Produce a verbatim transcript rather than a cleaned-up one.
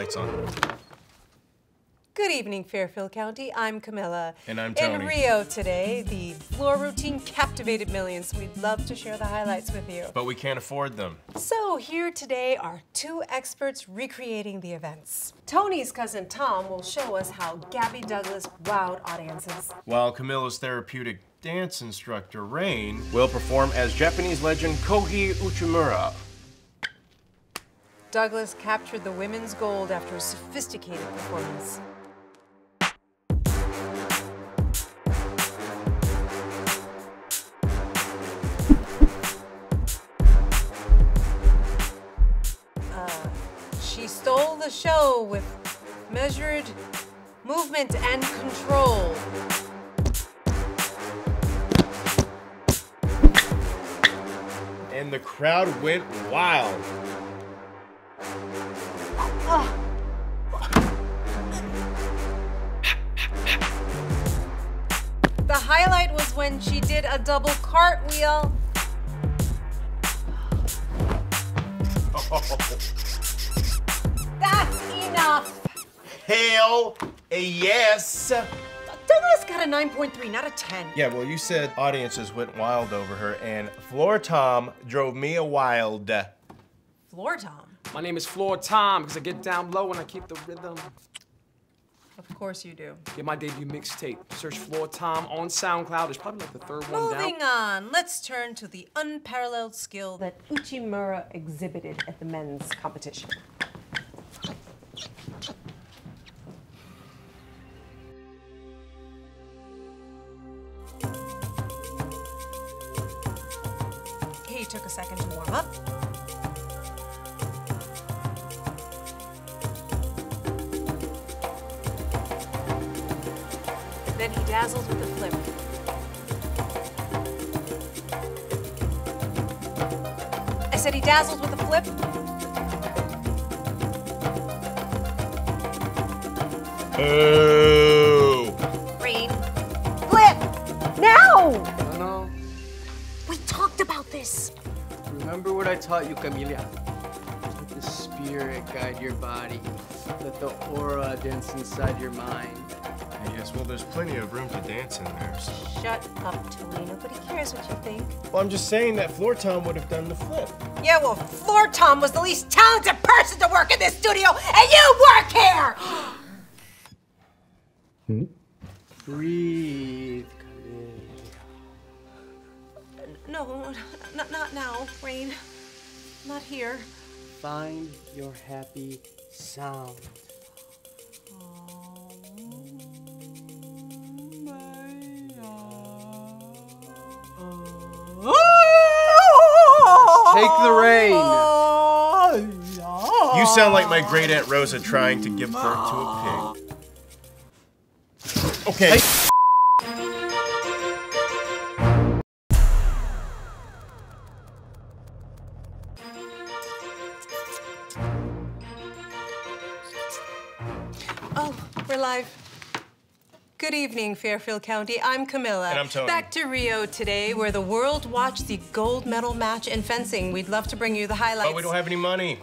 lights on. Good evening, Fairfield County. I'm Camilla. And I'm Tony. In Rio today, the floor routine captivated millions. We'd love to share the highlights with you. But we can't afford them. So here today are two experts recreating the events. Tony's cousin Tom will show us how Gabby Douglas wowed audiences, while Camilla's therapeutic dance instructor, Rain, will perform as Japanese legend Kogi Uchimura. Douglas captured the women's gold after a sophisticated performance. She stole the show with measured movement and control. And the crowd went wild. Uh. The highlight was when she did a double cartwheel. Oh. That's enough. Hell yes. Douglas got a nine point three, not a ten. Yeah, well, you said audiences went wild over her, and Floor Tom drove me a wild. Floor Tom? My name is Floor Tom because I get down low and I keep the rhythm. Of course you do. Get my debut mixtape. Search Floor Tom on SoundCloud. It's probably like the third Moving one down. Moving on, let's turn to the unparalleled skill that Uchimura exhibited at the men's competition. He took a second to warm up. Then he dazzled with a flip. I said he dazzled with a flip. Boo! Green. Flip! Now! I know. We talked about this. Remember what I taught you, Camilla? Let the spirit guide your body. Let the aura dance inside your mind. Yes, well, there's plenty of room to dance in there, so. Shut up, Tony. Nobody cares what you think. Well, I'm just saying that Floor Tom would have done the flip. Yeah, well, Floor Tom was the least talented person to work in this studio, and you work here! Hmm? Breathe. No, no, not, not now, Rain. Not here. Find your happy sound. Oh, my God. Take the reign. You sound like my great Aunt Rosa trying to give birth to a pig. Okay. I oh, we're live. Good evening, Fairfield County. I'm Camilla. And I'm Tony. Back to Rio today, where the world watched the gold medal match in fencing. We'd love to bring you the highlights. But we don't have any money.